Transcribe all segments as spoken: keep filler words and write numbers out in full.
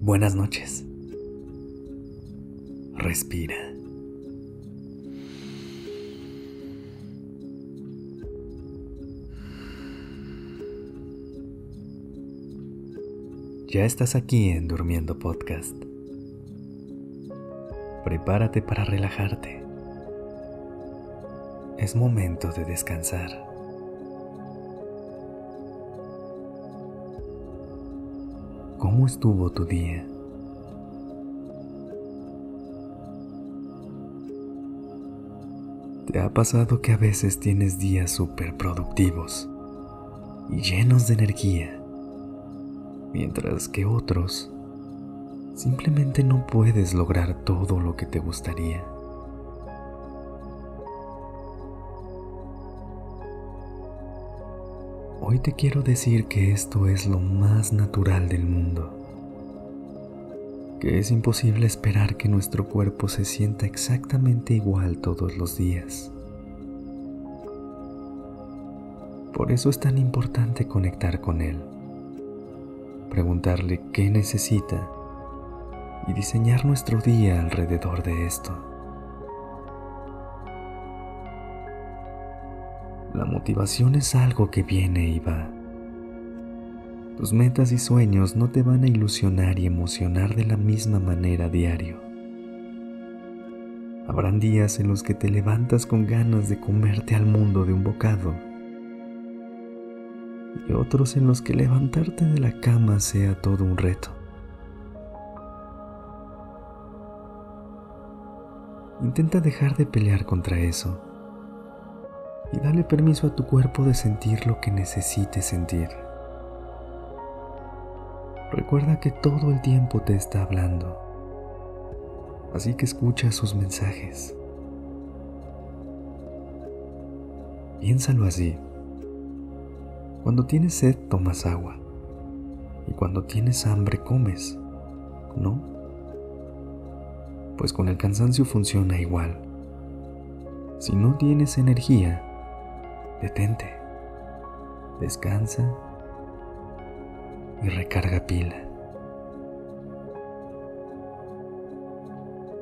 Buenas noches. Respira. Ya estás aquí en Durmiendo Podcast. Prepárate para relajarte. Es momento de descansar. ¿Cómo estuvo tu día? ¿Te ha pasado que a veces tienes días súper productivos y llenos de energía, mientras que otros simplemente no puedes lograr todo lo que te gustaría? Hoy te quiero decir que esto es lo más natural del mundo, que es imposible esperar que nuestro cuerpo se sienta exactamente igual todos los días. Por eso es tan importante conectar con él, preguntarle qué necesita y diseñar nuestro día alrededor de esto. La motivación es algo que viene y va. Tus metas y sueños no te van a ilusionar y emocionar de la misma manera diario. Habrán días en los que te levantas con ganas de comerte al mundo de un bocado, y otros en los que levantarte de la cama sea todo un reto. Intenta dejar de pelear contra eso y dale permiso a tu cuerpo de sentir lo que necesite sentir. Recuerda que todo el tiempo te está hablando, así que escucha sus mensajes. Piénsalo así: cuando tienes sed tomas agua, y cuando tienes hambre comes, ¿no? Pues con el cansancio funciona igual. Si no tienes energía, detente, descansa y recarga pila.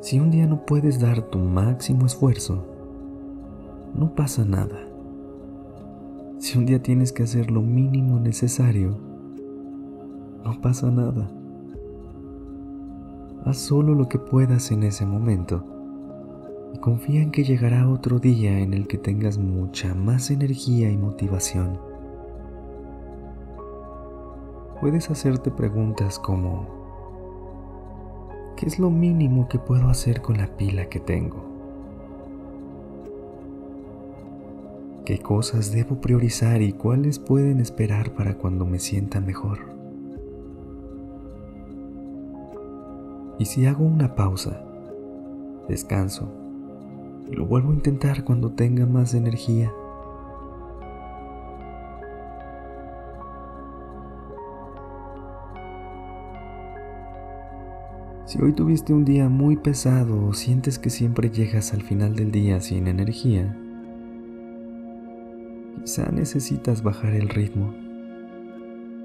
Si un día no puedes dar tu máximo esfuerzo, no pasa nada. Si un día tienes que hacer lo mínimo necesario, no pasa nada. Haz solo lo que puedas en ese momento y confía en que llegará otro día en el que tengas mucha más energía y motivación. Puedes hacerte preguntas como: ¿qué es lo mínimo que puedo hacer con la pila que tengo? ¿Qué cosas debo priorizar y cuáles pueden esperar para cuando me sienta mejor? Y si hago una pausa, descanso y lo vuelvo a intentar cuando tenga más energía. Si hoy tuviste un día muy pesado o sientes que siempre llegas al final del día sin energía, quizá necesitas bajar el ritmo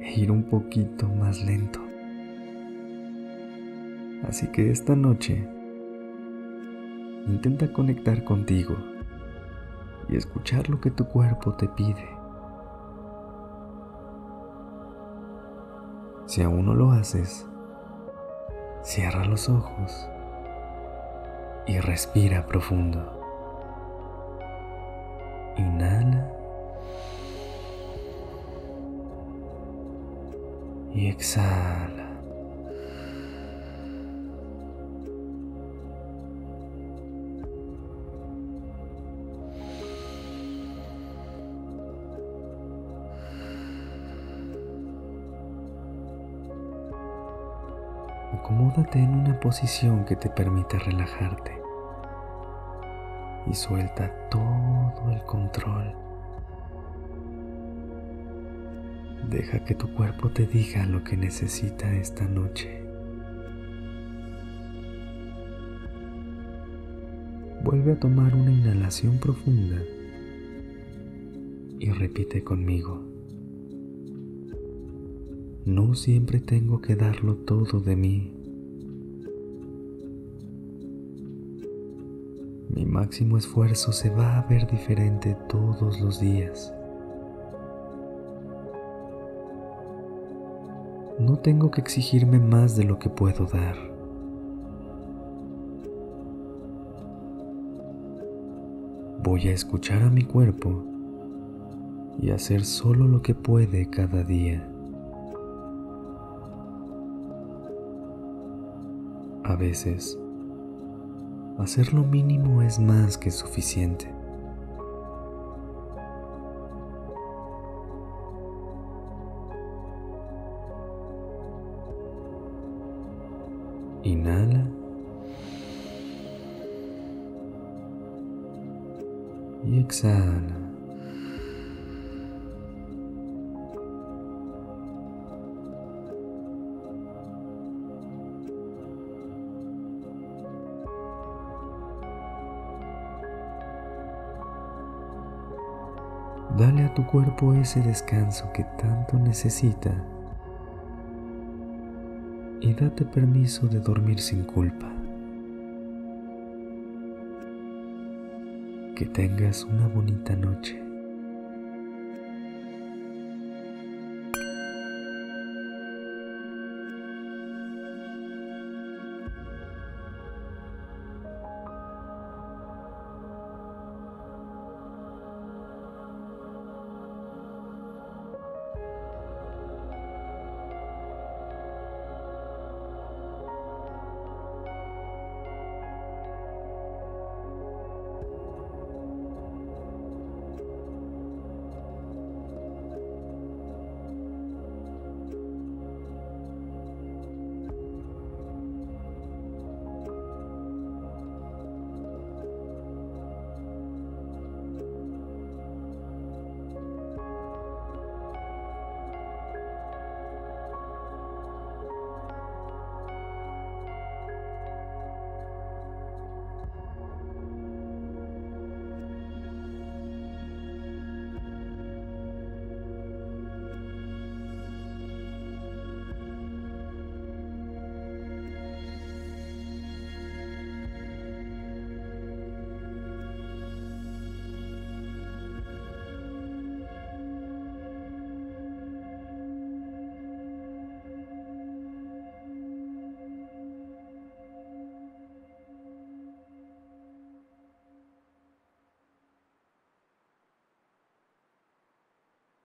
e ir un poquito más lento. Así que esta noche, intenta conectar contigo y escuchar lo que tu cuerpo te pide. Si aún no lo haces, cierra los ojos y respira profundo. Inhala y exhala. Acomódate en una posición que te permita relajarte y suelta todo el control. Deja que tu cuerpo te diga lo que necesita esta noche. Vuelve a tomar una inhalación profunda y repite conmigo. No siempre tengo que darlo todo de mí. Mi máximo esfuerzo se va a ver diferente todos los días. No tengo que exigirme más de lo que puedo dar. Voy a escuchar a mi cuerpo y hacer solo lo que puede cada día. A veces, hacer lo mínimo es más que suficiente. Inhala y exhala. Dale a tu cuerpo ese descanso que tanto necesita y date permiso de dormir sin culpa. Que tengas una bonita noche.